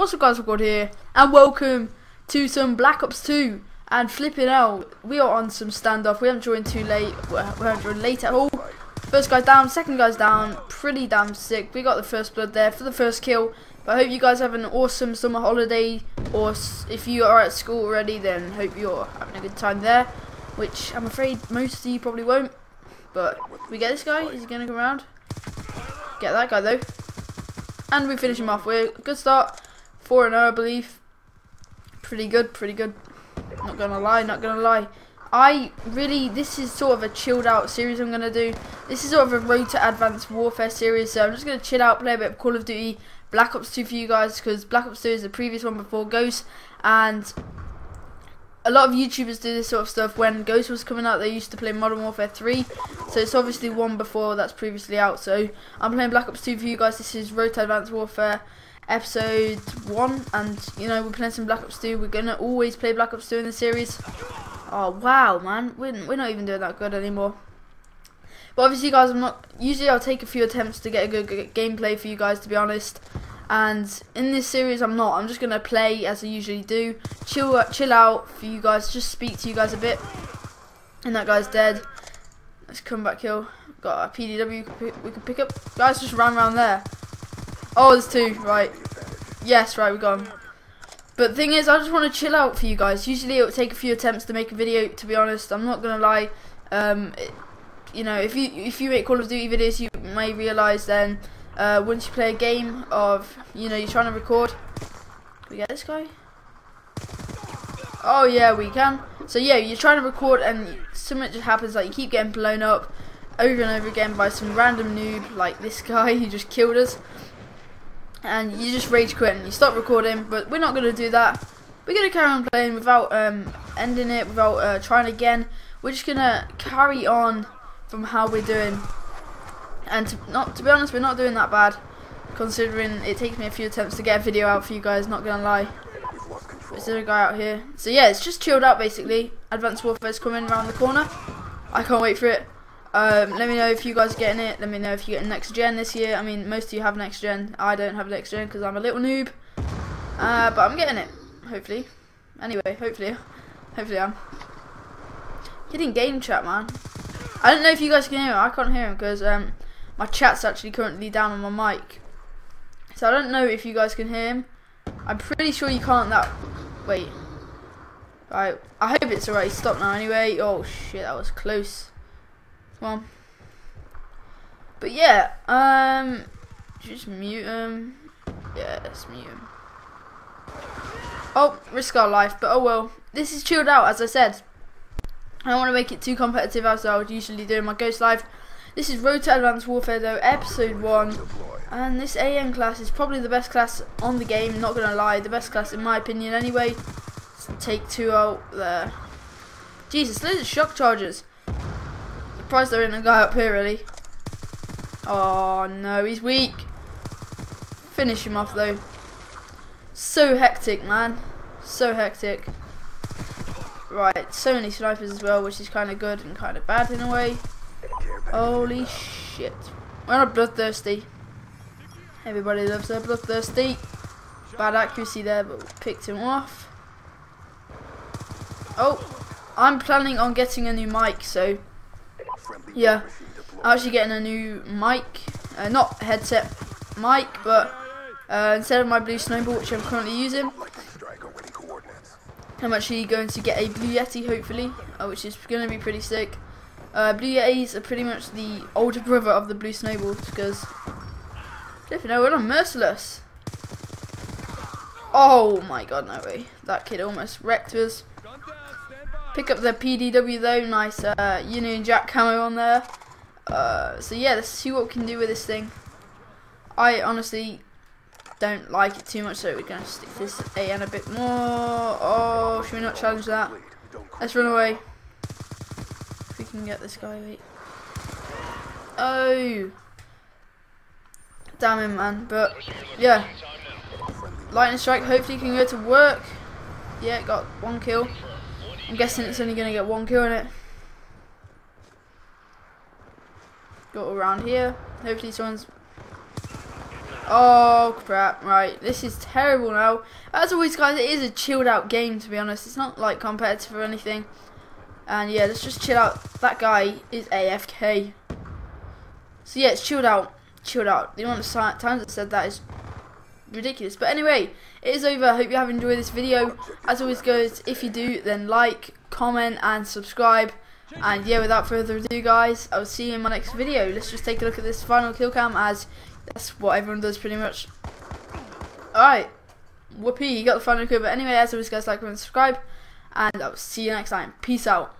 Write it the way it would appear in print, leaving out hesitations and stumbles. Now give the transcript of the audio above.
What's up guys, TobGod here, and welcome to some Black Ops 2, and flipping out, we are on some standoff. We haven't joined too late, we haven't joined late at all. First guy's down, second guy's down, pretty damn sick. We got the first blood there for the first kill, but I hope you guys have an awesome summer holiday, or if you are at school already, then hope you're having a good time there, which I'm afraid most of you probably won't. But we get this guy, is he going to come around? Get that guy though, and we finish him off. We're good start. 4-0, I believe. Pretty good. Not gonna lie. This is sort of a chilled out series I'm gonna do. This is sort of a road to Advanced Warfare series, so I'm just gonna chill out, play a bit of Call of Duty Black Ops 2 for you guys, because Black Ops 2 is the previous one before Ghost, and a lot of YouTubers do this sort of stuff. When Ghost was coming out, they used to play Modern Warfare 3, so it's obviously one before that's previously out. So I'm playing Black Ops 2 for you guys. This is road to Advanced Warfare episode 1, and you know, we're playing some Black Ops 2. We're gonna always play Black Ops 2 in the series. Oh wow, man, we're not even doing that good anymore. But obviously guys, I'll take a few attempts to get a good gameplay for you guys, to be honest. And in this series I'm just gonna play as I usually do, chill out for you guys, just speak to you guys a bit. And that guy's dead. Let's come back here. Got a PDW we can pick up. Guys just ran around there. Oh, there's two, right. Yes, right, we got him. But the thing is, I just want to chill out for you guys. Usually it will take a few attempts to make a video, to be honest. I'm not going to lie. You know, if you make Call of Duty videos, you may realise then, once you play a game of, you know, you're trying to record. Can we get this guy? Oh, yeah, we can. So, yeah, you're trying to record and something just happens, like you keep getting blown up over and over again by some random noob like this guy who just killed us. And you just rage quit and you stop recording, but we're not going to do that. We're going to carry on playing without ending it, without trying again. We're just going to carry on from how we're doing. And to be honest, we're not doing that bad, considering it takes me a few attempts to get a video out for you guys, not going to lie. Is there a guy out here? So yeah, it's just chilled out basically. Advanced Warfare's coming around the corner. I can't wait for it. Let me know if you guys are getting it. Let me know if you're getting next gen this year. I mean, most of you have next gen. I don't have next gen because I'm a little noob. But I'm getting it, hopefully. Anyway, hopefully I'm hitting game chat, man. I don't know if you guys can hear him. I can't hear him because my chat's actually currently down on my mic. So I don't know if you guys can hear him. I'm pretty sure you can't. Wait. Alright, I hope it's alright. Stop now. Anyway. Oh shit, that was close. Well, but yeah, just mute him. Yeah, let's mute him. Oh, risk our life, but oh well. This is chilled out, as I said. I don't want to make it too competitive as I would usually do in my Ghost life. This is Road to Advanced Warfare though, episode 1, and this AN class is probably the best class on the game. Not gonna lie, the best class in my opinion. Anyway, let's take two out there. Jesus, loads of shock charges. Surprised there isn't a guy up here really. Oh no, he's weak. Finish him off though. So hectic, man. So hectic. Right, so many snipers as well, which is kind of good and kind of bad in a way. Holy shit. We're not bloodthirsty. Everybody loves their bloodthirsty. Bad accuracy there, but we picked him off. Oh, I'm planning on getting a new mic, so yeah, I'm actually getting a new mic, not headset mic, but instead of my Blue Snowball, which I'm currently using, I'm actually going to get a Blue Yeti, hopefully, which is going to be pretty sick. Blue Yetis are pretty much the older brother of the Blue Snowballs, because, if you know, we're not merciless. Oh my god, no way. That kid almost wrecked us. Pick up the PDW though, nice Union Jack camo on there. So yeah, let's see what we can do with this thing. I honestly don't like it too much, so we're going to stick this AN a bit more. Oh, should we not challenge that? Let's run away. If we can get this guy, wait. Oh. Damn him, man. But yeah. Lightning Strike, hopefully you can go to work. Yeah, got one kill. I'm guessing it's only going to get one kill in it. Got around here. Hopefully someone's... Oh crap, right, this is terrible now. As always guys, it is a chilled out game to be honest, it's not like competitive or anything. And yeah, let's just chill out. That guy is AFK. So yeah, it's chilled out, chilled out. The amount of times I said that is ridiculous. But anyway, it is over. I hope you have enjoyed this video. As always guys, if you do, then like, comment and subscribe. And yeah, without further ado guys, I'll see you in my next video. Let's just take a look at this final kill cam, as that's what everyone does pretty much. Alright, whoopee, you got the final kill. But anyway, as always guys, like, comment, subscribe, and I'll see you next time. Peace out.